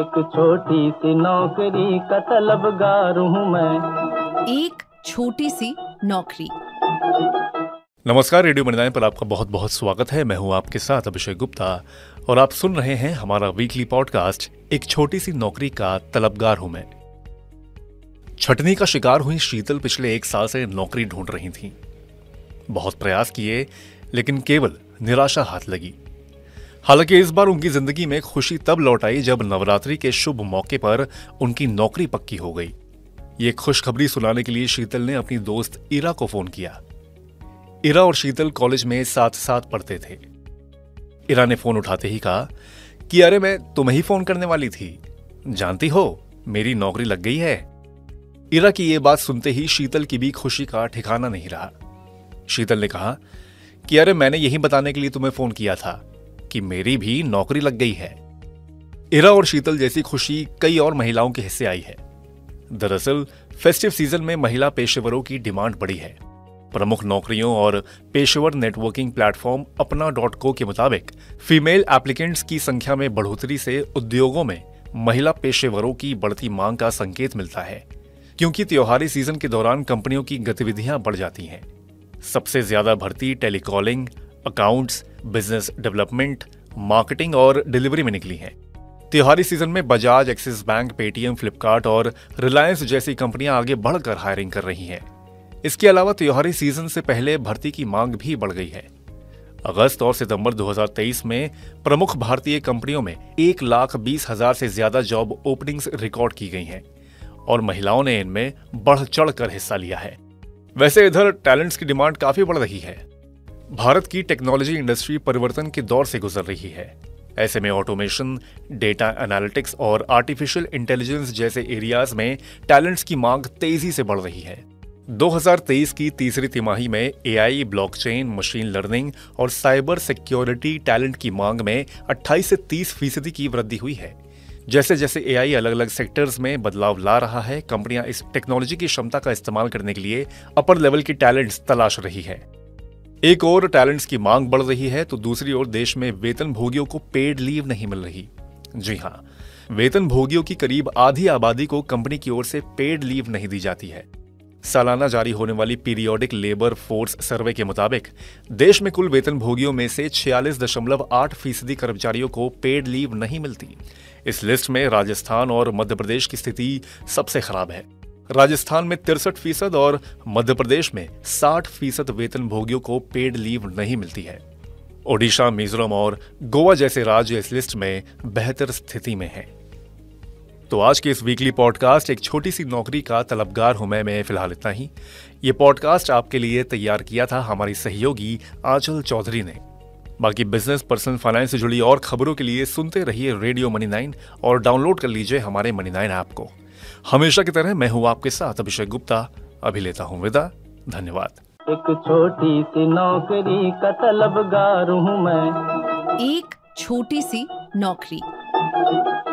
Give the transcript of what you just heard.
एक छोटी सी नौकरी का तलबगार हूँ मैं, एक छोटी सी नौकरी। नमस्कार, रेडियो मनी9 पर आपका बहुत बहुत स्वागत है। मैं हूँ आपके साथ अभिषेक गुप्ता और आप सुन रहे हैं हमारा वीकली पॉडकास्ट एक छोटी सी नौकरी का तलबगार हूँ मैं। छटनी का शिकार हुई शीतल पिछले एक साल से नौकरी ढूंढ रही थी। बहुत प्रयास किए लेकिन केवल निराशा हाथ लगी। हालांकि इस बार उनकी जिंदगी में खुशी तब लौट आई जब नवरात्रि के शुभ मौके पर उनकी नौकरी पक्की हो गई। ये खुशखबरी सुनाने के लिए शीतल ने अपनी दोस्त ईरा को फोन किया। ईरा और शीतल कॉलेज में साथ साथ पढ़ते थे। ईरा ने फोन उठाते ही कहा कि अरे मैं तुम्हें ही फोन करने वाली थी, जानती हो मेरी नौकरी लग गई है। ईरा की ये बात सुनते ही शीतल की भी खुशी का ठिकाना नहीं रहा। शीतल ने कहा कि अरे मैंने यही बताने के लिए तुम्हें फोन किया था कि मेरी भी नौकरी लग गई है। ईरा और शीतल जैसी खुशी कई और महिलाओं के हिस्से आई है। दरअसल फेस्टिव सीजन में महिला पेशेवरों की डिमांड बढ़ी है। प्रमुख नौकरियों और पेशेवर नेटवर्किंग प्लेटफॉर्म अपना.co के मुताबिक फीमेल एप्लीकेंट्स की संख्या में बढ़ोतरी से उद्योगों में महिला पेशेवरों की बढ़ती मांग का संकेत मिलता है, क्योंकि त्योहारी सीजन के दौरान कंपनियों की गतिविधियां बढ़ जाती हैं। सबसे ज्यादा भर्ती telecalling, accounts, business development, marketing और डिलीवरी में निकली है। त्योहारी सीजन में Bajaj, Axis bank, Paytm, Flipkart और रिलायंस जैसी कंपनियां आगे बढ़कर हायरिंग कर रही हैं। इसके अलावा त्योहारी सीजन से पहले भर्ती की मांग भी बढ़ गई है। अगस्त और सितंबर 2023 में प्रमुख भारतीय कंपनियों में 1,20,000 से ज्यादा जॉब ओपनिंग्स रिकॉर्ड की गई हैं और महिलाओं ने इनमें बढ़ चढ़ कर हिस्सा लिया है। वैसे इधर टैलेंट्स की डिमांड काफी बढ़ रही है। भारत की टेक्नोलॉजी इंडस्ट्री परिवर्तन के दौर से गुजर रही है। ऐसे में ऑटोमेशन, डेटा एनालिटिक्स और आर्टिफिशियल इंटेलिजेंस जैसे एरियाज में टैलेंट्स की मांग तेजी से बढ़ रही है। 2023 की तीसरी तिमाही में एआई, ब्लॉकचेन, मशीन लर्निंग और साइबर सिक्योरिटी टैलेंट की मांग में 28 से 30% की वृद्धि हुई है। जैसे जैसे एआई अलग अलग सेक्टर्स में बदलाव ला रहा है, कंपनियां इस टेक्नोलॉजी की क्षमता का इस्तेमाल करने के लिए अपर लेवल की टैलेंट्स तलाश रही है। एक ओर टैलेंट्स की मांग बढ़ रही है तो दूसरी ओर देश में वेतनभोगियों को पेड लीव नहीं मिल रही। जी हाँ, वेतनभोगियों की करीब आधी आबादी को कंपनी की ओर से पेड लीव नहीं दी जाती है। सालाना जारी होने वाली पीरियोडिक लेबर फोर्स सर्वे के मुताबिक देश में कुल वेतनभोगियों में से 46.8% कर्मचारियों को पेड लीव नहीं मिलती। इस लिस्ट में राजस्थान और मध्य प्रदेश की स्थिति सबसे खराब है। राजस्थान में 63% और मध्य प्रदेश में 60% वेतनभोगियों को पेड लीव नहीं मिलती है। ओडिशा, मिजोरम और गोवा जैसे राज्य इस लिस्ट में बेहतर स्थिति में हैं। तो आज के इस वीकली पॉडकास्ट एक छोटी सी नौकरी का तलबगार हूं मैं फिलहाल इतना ही। ये पॉडकास्ट आपके लिए तैयार किया था हमारी सहयोगी आंचल चौधरी ने। बाकी बिजनेस, पर्सनल फाइनेंस से जुड़ी और खबरों के लिए सुनते रहिए रेडियो मनी9 और डाउनलोड कर लीजिए हमारे मनी9 ऐप को। हमेशा की तरह मैं हूँ आपके साथ अभिषेक गुप्ता, अभी लेता हूँ विदा। धन्यवाद। एक छोटी सी नौकरी का तलबगार हूँ मैं, एक छोटी सी नौकरी।